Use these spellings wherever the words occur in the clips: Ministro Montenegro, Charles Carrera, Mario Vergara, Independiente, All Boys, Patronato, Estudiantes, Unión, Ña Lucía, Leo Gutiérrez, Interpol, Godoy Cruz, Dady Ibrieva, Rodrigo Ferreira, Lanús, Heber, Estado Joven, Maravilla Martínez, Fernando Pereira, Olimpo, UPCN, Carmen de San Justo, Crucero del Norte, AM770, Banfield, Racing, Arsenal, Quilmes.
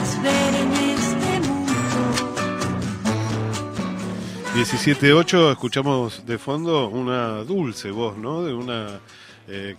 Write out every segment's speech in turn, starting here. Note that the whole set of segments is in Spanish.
podrás ver en este mundo. 17:08, escuchamos de fondo una dulce voz, ¿no? De una un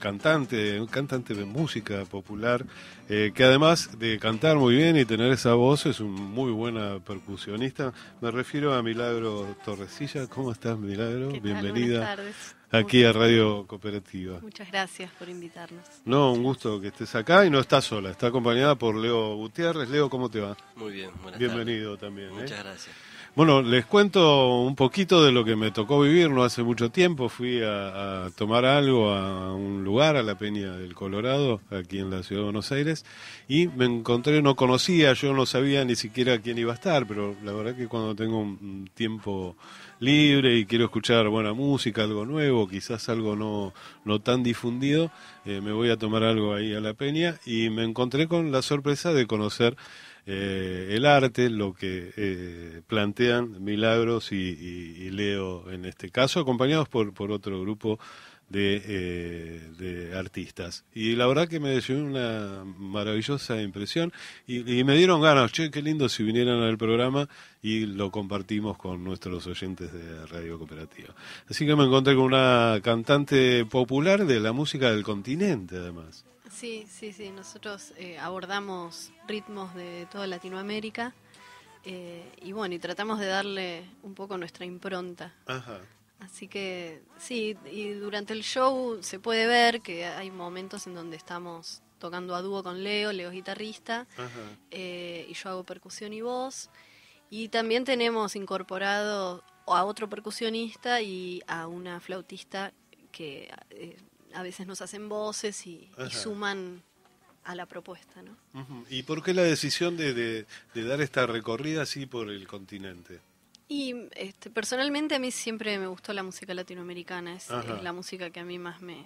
cantante de música popular, que además de cantar muy bien y tener esa voz, es un muy buena percusionista. Me refiero a Milagros Torrecilla. ¿Cómo estás, Milagros? Bienvenida. Buenas tardes. Aquí a Radio Cooperativa. Muchas gracias por invitarnos. No, un gusto que estés acá y no estás sola, está acompañada por Leo Gutiérrez. Leo, ¿cómo te va? Muy bien, buenas tardes. Bienvenido también. Muchas gracias. Bueno, les cuento un poquito de lo que me tocó vivir no hace mucho tiempo. Fui a tomar algo a un lugar, a la Peña del Colorado, aquí en la ciudad de Buenos Aires, y me encontré, no conocía, yo no sabía ni siquiera quién iba a estar, pero la verdad que cuando tengo un tiempo libre y quiero escuchar buena música, algo nuevo, quizás algo no tan difundido, me voy a tomar algo ahí a la Peña y me encontré con la sorpresa de conocer el arte, lo que plantean Milagros y Leo en este caso, acompañados por otro grupo de artistas. Y la verdad que me dio una maravillosa impresión y me dieron ganas, che, qué lindo si vinieran al programa, y lo compartimos con nuestros oyentes de Radio Cooperativa. Así que me encontré con una cantante popular de la música del continente, además. Sí, sí, sí, nosotros abordamos ritmos de toda Latinoamérica y bueno, y tratamos de darle un poco nuestra impronta. Ajá. Así que sí, y durante el show se puede ver que hay momentos en donde estamos tocando a dúo con Leo. Leo es guitarrista, y yo hago percusión y voz. Y también tenemos incorporado a otro percusionista y a una flautista que a veces nos hacen voces y suman a la propuesta, ¿no? Uh-huh. ¿Y por qué la decisión de dar esta recorrida así por el continente? Y personalmente a mí siempre me gustó la música latinoamericana, es la música que a mí más me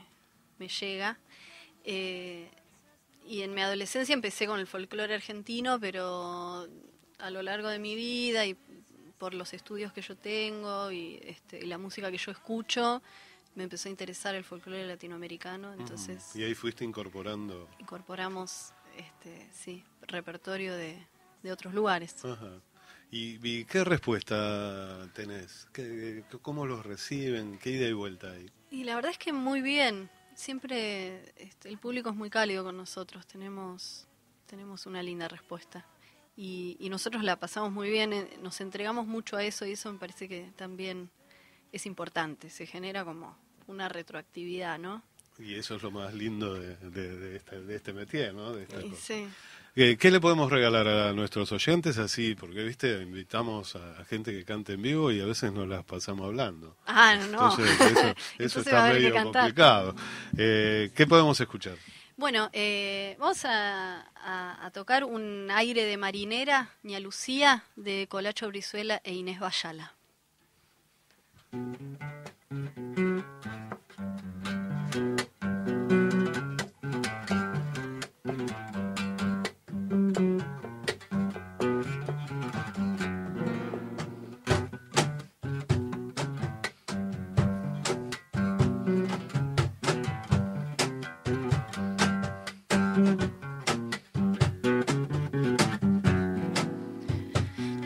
llega. Y en mi adolescencia empecé con el folclore argentino, pero a lo largo de mi vida y por los estudios que yo tengo y la música que yo escucho, me empezó a interesar el folclore latinoamericano. Entonces, y ahí fuiste incorporando. Incorporamos, repertorio de otros lugares. Ajá. ¿Y qué respuesta tenés? ¿Cómo los reciben? ¿Qué ida y vuelta hay? Y la verdad es que muy bien. Siempre el público es muy cálido con nosotros. Tenemos una linda respuesta. Y nosotros la pasamos muy bien. Nos entregamos mucho a eso y eso me parece que también es importante. Se genera como una retroactividad, ¿no? Y eso es lo más lindo de este métier, ¿no? De esta cosa. Sí. ¿Qué le podemos regalar a nuestros oyentes así? Porque, viste, invitamos a gente que cante en vivo y a veces nos las pasamos hablando. Ah, no. Entonces, eso está medio complicado. ¿Qué podemos escuchar? Bueno, vamos a tocar un aire de marinera, Ña Lucía, de Colacho Brizuela e Inés Vallala.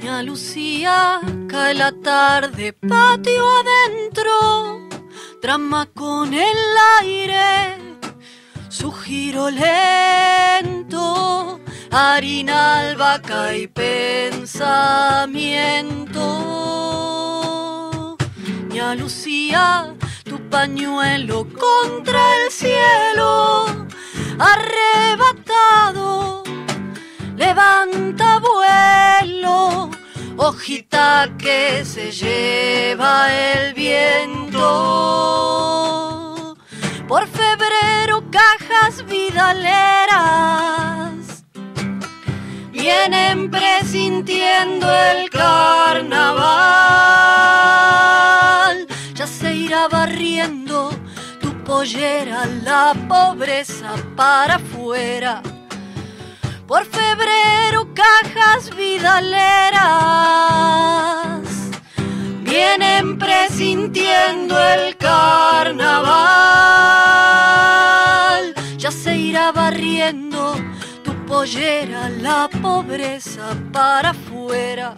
Ña Lucía, cae la tarde, patio adentro, trama con el aire su giro lento, harina, albahaca y pensamiento. Ña Lucía, tu pañuelo contra el cielo, arrebatado, levanta vuelo, hojita que se lleva el viento. Por febrero, cajas vidaleras vienen presintiendo el carnaval. Ya se irá barriendo tu pollera, la pobreza para afuera. Por febrero, cajas vidaleras vienen presintiendo el carnaval. Ya se irá barriendo tu pollera, la pobreza para afuera.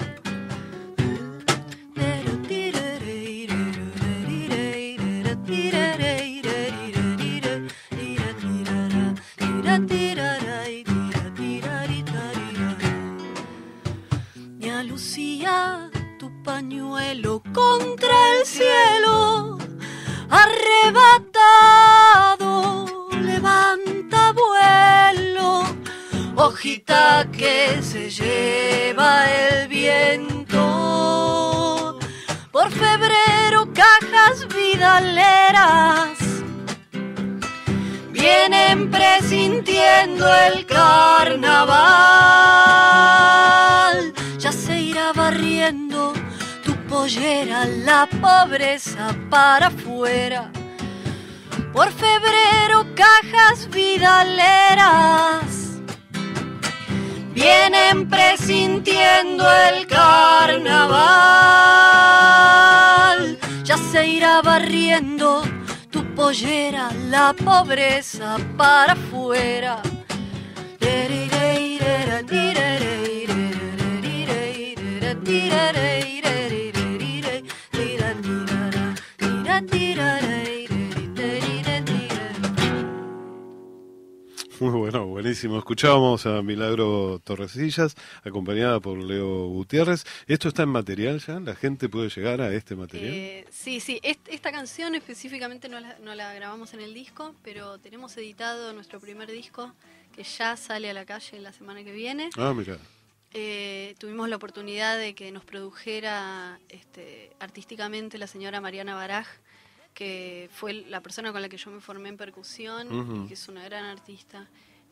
Ña Lucía, tu pañuelo contra el cielo, arrebatado, levanta vuelo, hojita que se lleva el viento, por febrero cajas vidaleras, vienen presintiendo el carnaval, ya se irá barriendo tu pollera, la pobreza para afuera. Por febrero cajas vidaleras, vienen presintiendo el carnaval, ya se irá barriendo tu pollera, la pobreza para afuera. Muy bueno, buenísimo. Escuchábamos a Milagro Torrecillas, acompañada por Leo Gutiérrez. ¿Esto está en material ya? ¿La gente puede llegar a este material? Sí. Esta canción específicamente no la grabamos en el disco, pero tenemos editado nuestro primer disco, que ya sale a la calle la semana que viene. Ah, mira. Tuvimos la oportunidad de que nos produjera artísticamente la señora Mariana Baraj, que fue la persona con la que yo me formé en percusión, uh-huh, y que es una gran artista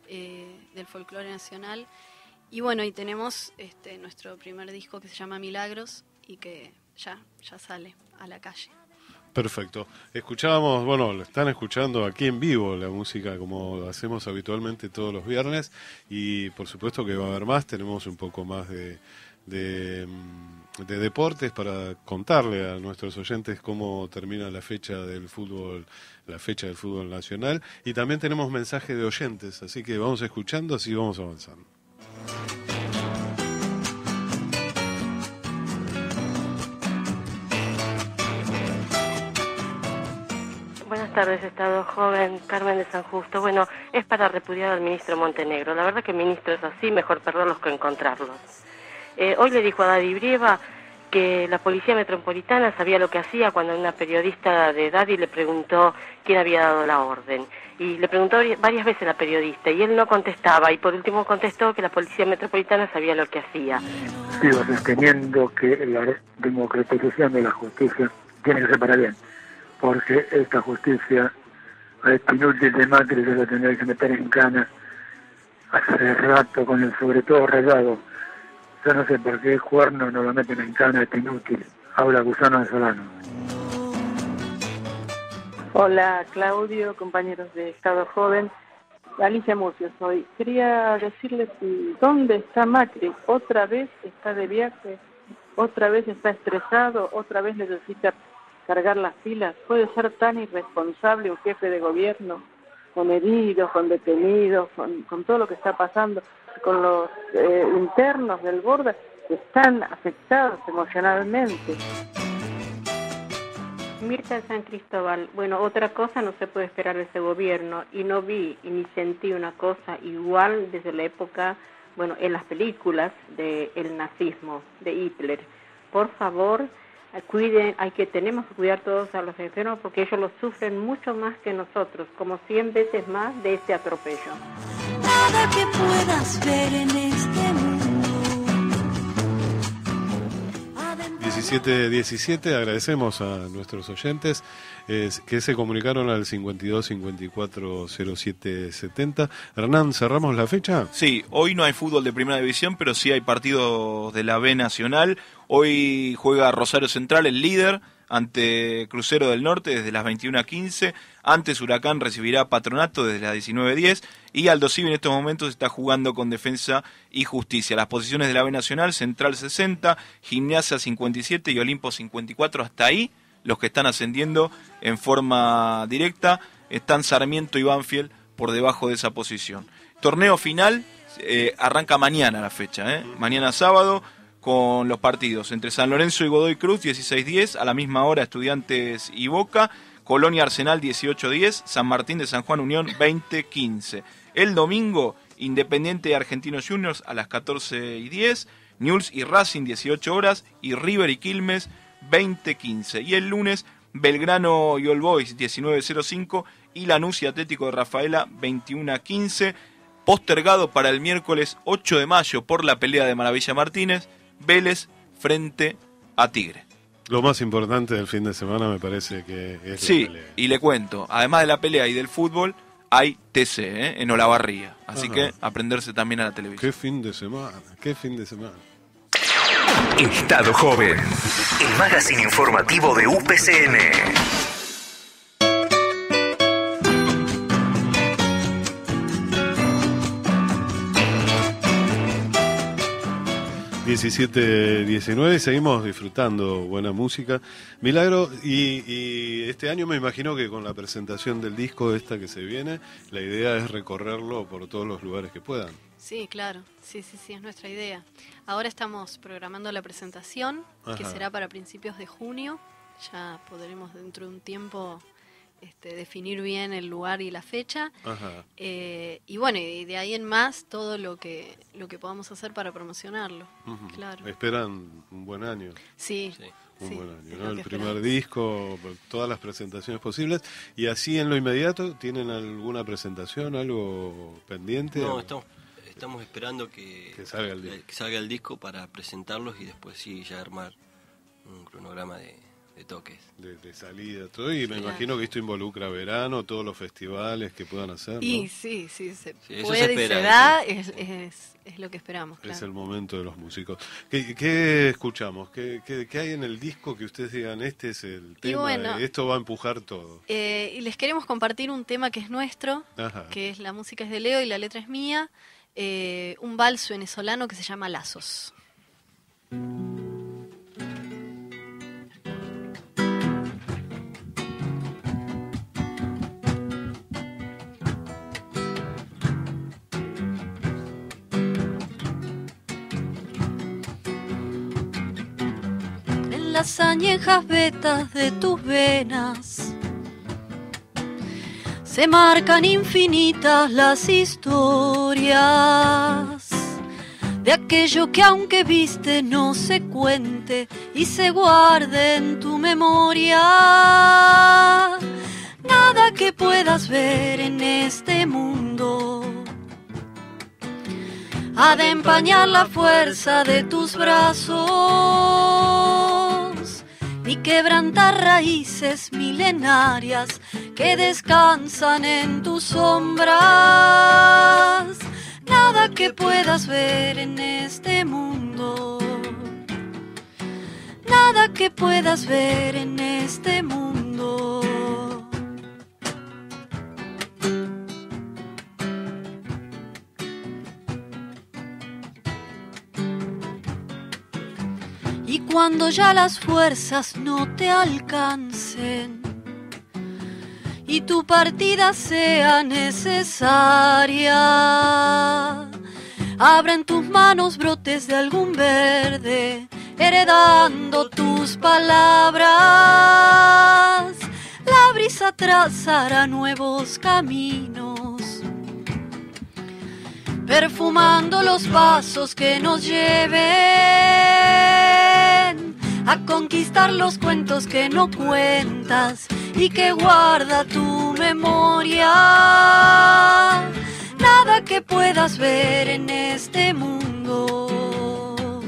del folclore nacional. Y bueno, y tenemos nuestro primer disco que se llama Milagros y que ya sale a la calle. Perfecto. Escuchábamos, bueno, están escuchando aquí en vivo la música como hacemos habitualmente todos los viernes, y por supuesto que va a haber más, tenemos un poco más de deportes para contarle a nuestros oyentes cómo termina la fecha del fútbol nacional, y también tenemos mensaje de oyentes, así que vamos escuchando, así vamos avanzando. Buenas tardes, Estado Joven, Carmen de San Justo. Bueno, es para repudiar al ministro Montenegro. La verdad que el ministro es así, mejor perderlos que encontrarlos. Hoy le dijo a Dady Ibrieva que la policía metropolitana sabía lo que hacía cuando una periodista de Dady le preguntó quién había dado la orden. Y le preguntó varias veces la periodista y él no contestaba. Y por último contestó que la policía metropolitana sabía lo que hacía. Sigo sosteniendo que la democratización de la justicia tiene que ser para bien, porque esta justicia, a este inútil de Macri se la tendría que meter en cana hace rato con el sobre todo rayado. Yo no sé por qué el cuerno no lo meten en cana, este inútil. Habla Gusano de Solano. Hola Claudio, compañeros de Estado Joven. Alicia Murcio soy. Quería decirles dónde está Macri. Otra vez está de viaje, otra vez está estresado, otra vez necesita cargar las pilas. ¿Puede ser tan irresponsable un jefe de gobierno? Con heridos, con detenidos, con todo lo que está pasando, con los internos del borde que están afectados emocionalmente. Mirta de San Cristóbal, bueno, otra cosa no se puede esperar de ese gobierno, y no vi y ni sentí una cosa igual desde la época, bueno, en las películas del nazismo, de Hitler. Por favor, cuiden, tenemos que cuidar todos a los enfermos porque ellos lo sufren mucho más que nosotros, como 100 veces más de este atropello. Nada que puedas ver en este mundo. 17:17, agradecemos a nuestros oyentes que se comunicaron al 52 54 07 70. Hernán, ¿cerramos la fecha? Sí, hoy no hay fútbol de primera división, pero sí hay partidos de la B Nacional. Hoy juega Rosario Central, el líder, ante Crucero del Norte desde las 21:15. Antes Huracán recibirá Patronato desde las 19:10. Y Aldosivi en estos momentos está jugando con Defensa y Justicia. Las posiciones de la B Nacional: Central 60, Gimnasia 57 y Olimpo 54. Hasta ahí los que están ascendiendo en forma directa. Están Sarmiento y Banfield por debajo de esa posición. Torneo final Arranca mañana la fecha, mañana sábado, con los partidos entre San Lorenzo y Godoy Cruz, 16:10, a la misma hora Estudiantes y Boca, Colonia Arsenal 18:10, San Martín de San Juan Unión 20:15. El domingo, Independiente Argentinos Juniors a las 14:10, Newell's y Racing 18:00 y River y Quilmes 20:15. Y el lunes, Belgrano y All Boys 19:05 y Lanús y Atlético de Rafaela 21:15. Postergado para el miércoles 8 de mayo por la pelea de Maravilla Martínez, Vélez frente a Tigre. Lo más importante del fin de semana me parece que es la pelea. Sí, y le cuento, además de la pelea y del fútbol, hay TC en Olavarría. Así que aprenderse también a la televisión. ¡Qué fin de semana! ¡Qué fin de semana! Estado Joven, el magazine informativo de UPCN. ...17-19... Seguimos disfrutando buena música. Milagro, y este año me imagino que con la presentación del disco esta que se viene, la idea es recorrerlo por todos los lugares que puedan. Sí, claro, sí, es nuestra idea. Ahora estamos programando la presentación, que será para principios de junio. Ya podremos dentro de un tiempo definir bien el lugar y la fecha. Y bueno, y de ahí en más todo lo que podamos hacer para promocionarlo. Claro. Esperan un buen año. Sí. Un buen año, ¿no? El primer disco, todas las presentaciones posibles. Y así en lo inmediato, ¿tienen alguna presentación, algo pendiente? No, estamos esperando que salga el disco. Que salga el disco para presentarlos y después sí ya armar un cronograma de toques. De salida, todo, y me imagino que esto involucra verano, todos los festivales que puedan hacer, ¿no? Y sí, puede se espera, y se da, es lo que esperamos, claro. Es el momento de los músicos. ¿Qué escuchamos? ¿Qué hay en el disco que ustedes digan, este es el tema, bueno, esto va a empujar todo? Y les queremos compartir un tema que es nuestro, que es la música es de Leo y la letra es mía, un vals venezolano que se llama Lazos. Las añejas vetas de tus venas se marcan infinitas las historias de aquello que aunque viste no se cuente y se guarde en tu memoria. Nada que puedas ver en este mundo ha de empañar la fuerza de tus brazos y quebrantar raíces milenarias que descansan en tus sombras. Nada que puedas ver en este mundo, nada que puedas ver en este mundo. Cuando ya las fuerzas no te alcancen y tu partida sea necesaria, abra en tus manos brotes de algún verde, heredando tus palabras. La brisa trazará nuevos caminos, perfumando los pasos que nos lleven a conquistar los cuentos que no cuentas y que guarda tu memoria. Nada que puedas ver en este mundo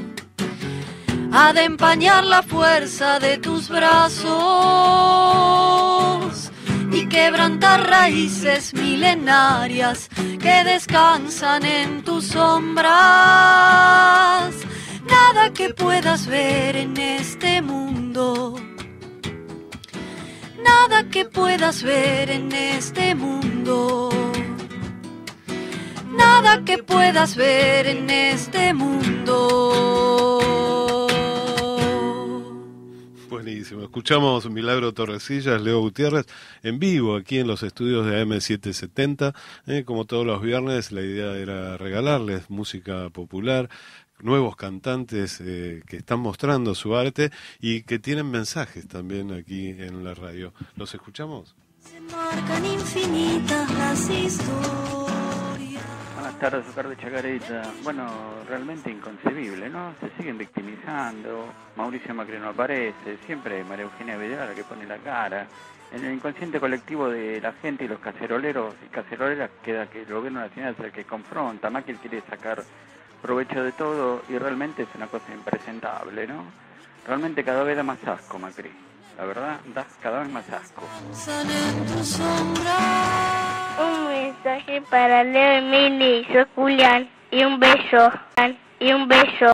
ha de empañar la fuerza de tus brazos y quebrantar raíces milenarias que descansan en tus sombras. Nada que puedas ver en este mundo, nada que puedas ver en este mundo, nada que puedas ver en este mundo. Buenísimo. Escuchamos Milagros Torrecilla, Leo Gutiérrez, en vivo aquí en los estudios de AM770. Como todos los viernes, la idea era regalarles música popular, nuevos cantantes que están mostrando su arte y que tienen mensajes también aquí en la radio. ¿Los escuchamos? Se marcan infinitas las historias. Buenas tardes, Ricardo Chacarita. Bueno, realmente inconcebible, ¿no? Se siguen victimizando, Mauricio Macri no aparece, siempre María Eugenia Vallala que pone la cara. En el inconsciente colectivo de la gente y los caceroleros y caceroleras queda que el gobierno nacional es el que confronta, Macri quiere sacar provecho de todo y realmente es una cosa impresentable, ¿no? Realmente cada vez da más asco, Macri. La verdad, das cada vez más asco. Un mensaje para Leo y Mili, soy Julián, y un beso.